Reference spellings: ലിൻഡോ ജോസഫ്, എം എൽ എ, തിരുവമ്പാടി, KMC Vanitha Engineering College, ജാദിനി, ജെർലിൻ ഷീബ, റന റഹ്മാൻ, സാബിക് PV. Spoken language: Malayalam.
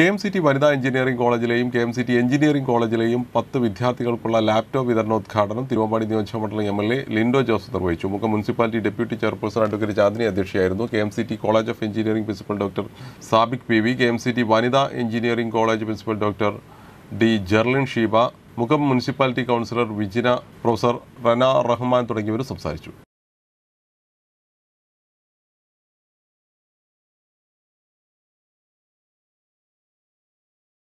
KMC Vanitha Engineering College, KMC Engineering College, 10 വിദ്യാർത്ഥികൾക്കുള്ള ലാപ്ടോപ്പ് വിതരണോദ്ഘാടനം തിരുവമ്പാടി നിയോജകമണ്ഡലം എംഎൽഎ ലിൻഡോ ജോസഫ് നിർവഹിച്ചു. Mukkam municipality deputy chairperson advocate ജാദിനി അധ്യക്ഷയായിരുന്നു. KMC college of engineering principal doctor സാബിക് PV, KMC വനിതാ engineering college principal doctor D. ജെർലിൻ ഷീബ, Mukkam municipality councillor Vijina, professor റന റഹ്മാൻ തുടങ്ങിയവർ സംസാരിച്ചു.